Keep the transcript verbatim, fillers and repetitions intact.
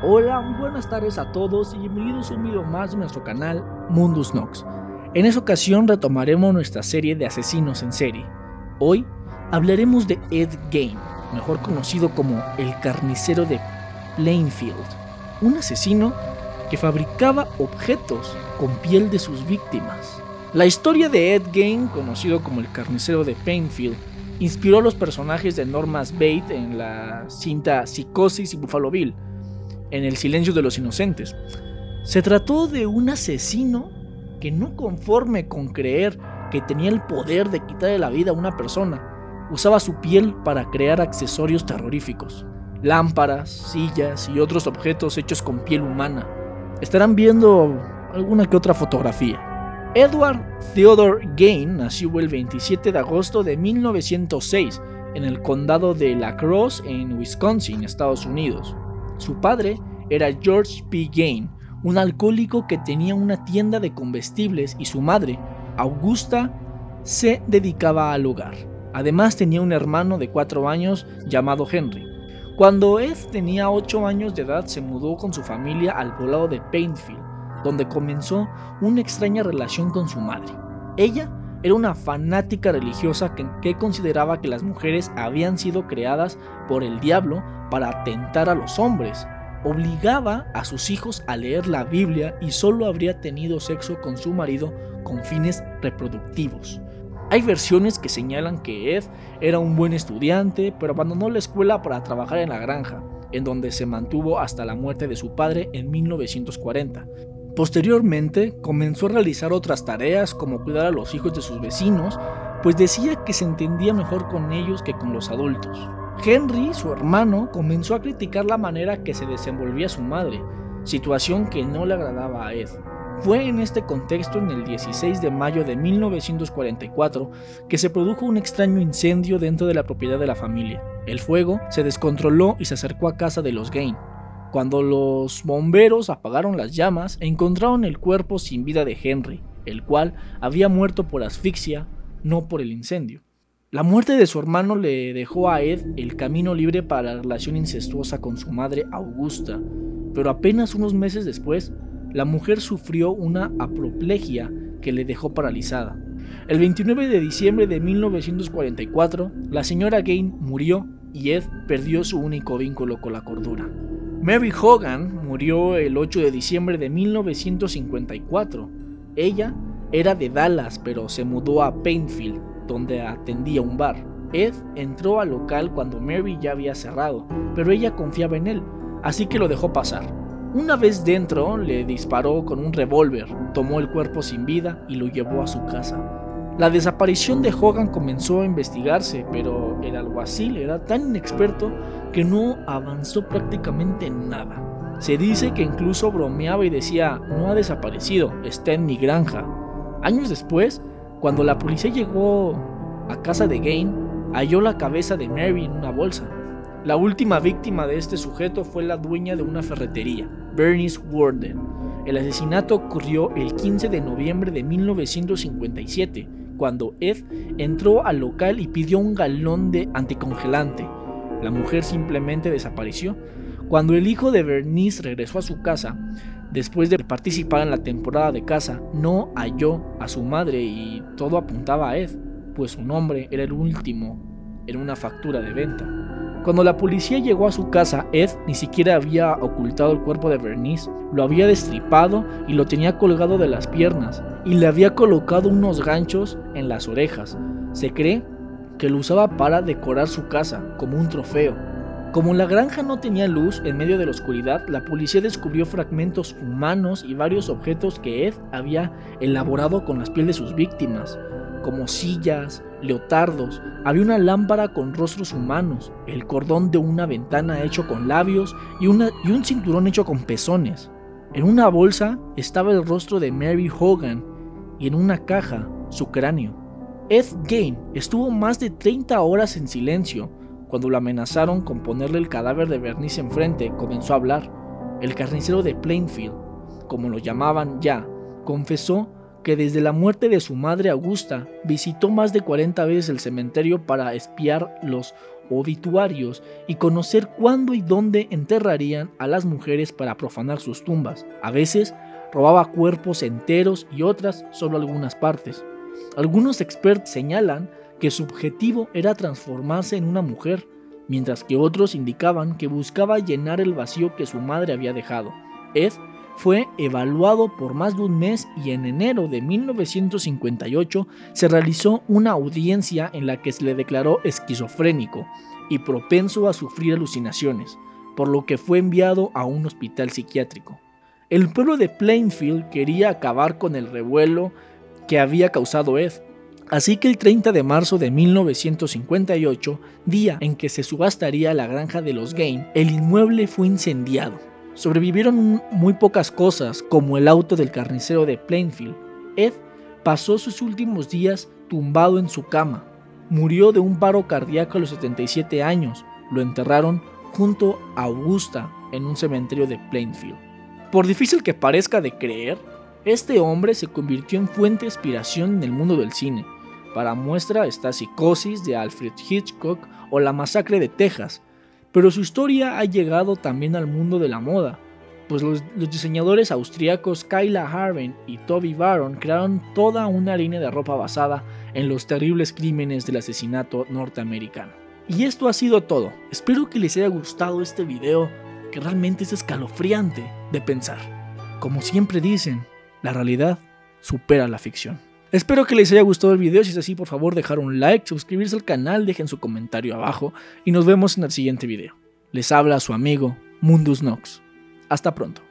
Hola, muy buenas tardes a todos y bienvenidos a un video más de nuestro canal Mundus Nox. En esta ocasión retomaremos nuestra serie de asesinos en serie. Hoy hablaremos de Ed Gein, mejor conocido como el carnicero de Plainfield, un asesino que fabricaba objetos con piel de sus víctimas. La historia de Ed Gein, conocido como el carnicero de Plainfield, inspiró a los personajes de Norman Bates en la cinta Psicosis y Buffalo Bill, en el silencio de los inocentes. Se trató de un asesino que, no conforme con creer que tenía el poder de quitarle la vida a una persona, usaba su piel para crear accesorios terroríficos, lámparas, sillas y otros objetos hechos con piel humana. Estarán viendo alguna que otra fotografía. Edward Theodore Gein nació el veintisiete de agosto de mil novecientos seis en el condado de La Crosse, en Wisconsin, Estados Unidos. Su padre era George P. Gein, un alcohólico que tenía una tienda de comestibles, y su madre, Augusta, se dedicaba al hogar. Además, tenía un hermano de cuatro años llamado Henry. Cuando Ed tenía ocho años de edad, se mudó con su familia al poblado de Plainfield, donde comenzó una extraña relación con su madre. Ella era una fanática religiosa que, que consideraba que las mujeres habían sido creadas por el diablo para atentar a los hombres. Obligaba a sus hijos a leer la Biblia y solo habría tenido sexo con su marido con fines reproductivos. Hay versiones que señalan que Ed era un buen estudiante, pero abandonó la escuela para trabajar en la granja, en donde se mantuvo hasta la muerte de su padre en mil novecientos cuarenta. Posteriormente comenzó a realizar otras tareas como cuidar a los hijos de sus vecinos, pues decía que se entendía mejor con ellos que con los adultos. Henry, su hermano, comenzó a criticar la manera que se desenvolvía su madre, situación que no le agradaba a Ed. Fue en este contexto, en el dieciséis de mayo de mil novecientos cuarenta y cuatro, que se produjo un extraño incendio dentro de la propiedad de la familia. El fuego se descontroló y se acercó a casa de los Gein. Cuando los bomberos apagaron las llamas, encontraron el cuerpo sin vida de Henry, el cual había muerto por asfixia, no por el incendio. La muerte de su hermano le dejó a Ed el camino libre para la relación incestuosa con su madre Augusta, pero apenas unos meses después, la mujer sufrió una apoplejía que le dejó paralizada. El veintinueve de diciembre de mil novecientos cuarenta y cuatro, la señora Gein murió y Ed perdió su único vínculo con la cordura. Mary Hogan murió el ocho de diciembre de mil novecientos cincuenta y cuatro. Ella era de Dallas, pero se mudó a Plainfield, donde atendía un bar. Ed entró al local cuando Mary ya había cerrado, pero ella confiaba en él, así que lo dejó pasar. Una vez dentro, le disparó con un revólver, tomó el cuerpo sin vida y lo llevó a su casa. La desaparición de Hogan comenzó a investigarse, pero el alguacil era tan inexperto que no avanzó prácticamente en nada. Se dice que incluso bromeaba y decía: "No ha desaparecido, está en mi granja". Años después, cuando la policía llegó a casa de Gein, halló la cabeza de Mary en una bolsa. La última víctima de este sujeto fue la dueña de una ferretería, Bernice Warden. El asesinato ocurrió el quince de noviembre de mil novecientos cincuenta y siete, cuando Ed entró al local y pidió un galón de anticongelante. La mujer simplemente desapareció. Cuando el hijo de Bernice regresó a su casa, después de participar en la temporada de caza, no halló a su madre y todo apuntaba a Ed, pues su nombre era el último en una factura de venta. Cuando la policía llegó a su casa, Ed ni siquiera había ocultado el cuerpo de Bernice, lo había destripado y lo tenía colgado de las piernas, y le había colocado unos ganchos en las orejas. Se cree que lo usaba para decorar su casa, como un trofeo. Como la granja no tenía luz, en medio de la oscuridad, la policía descubrió fragmentos humanos y varios objetos que Ed había elaborado con las pieles de sus víctimas, como sillas, leotardos. Había una lámpara con rostros humanos, el cordón de una ventana hecho con labios y, una, y un cinturón hecho con pezones. En una bolsa estaba el rostro de Mary Hogan y en una caja su cráneo. Ed Gein estuvo más de treinta horas en silencio. Cuando lo amenazaron con ponerle el cadáver de Bernice enfrente, comenzó a hablar. El carnicero de Plainfield, como lo llamaban ya, confesó que desde la muerte de su madre Augusta visitó más de cuarenta veces el cementerio para espiar los obituarios y conocer cuándo y dónde enterrarían a las mujeres para profanar sus tumbas. A veces robaba cuerpos enteros y otras solo algunas partes. Algunos expertos señalan que su objetivo era transformarse en una mujer, mientras que otros indicaban que buscaba llenar el vacío que su madre había dejado. Ed fue evaluado por más de un mes y en enero de mil novecientos cincuenta y ocho se realizó una audiencia en la que se le declaró esquizofrénico y propenso a sufrir alucinaciones, por lo que fue enviado a un hospital psiquiátrico. El pueblo de Plainfield quería acabar con el revuelo que había causado Ed. Así que el treinta de marzo de mil novecientos cincuenta y ocho, día en que se subastaría la granja de los Gein, el inmueble fue incendiado. Sobrevivieron muy pocas cosas, como el auto del carnicero de Plainfield. Ed pasó sus últimos días tumbado en su cama. Murió de un paro cardíaco a los setenta y siete años. Lo enterraron junto a Augusta en un cementerio de Plainfield. Por difícil que parezca de creer, este hombre se convirtió en fuente de inspiración en el mundo del cine. Para muestra está Psicosis de Alfred Hitchcock o La masacre de Texas, pero su historia ha llegado también al mundo de la moda, pues los, los diseñadores austríacos Kyla Harvey y Toby Baron crearon toda una línea de ropa basada en los terribles crímenes del asesinato norteamericano. Y esto ha sido todo. Espero que les haya gustado este video, que realmente es escalofriante de pensar. Como siempre dicen, la realidad supera la ficción. Espero que les haya gustado el video. Si es así, por favor dejar un like, suscribirse al canal, dejen su comentario abajo y nos vemos en el siguiente video. Les habla su amigo Mundus Nox. Hasta pronto.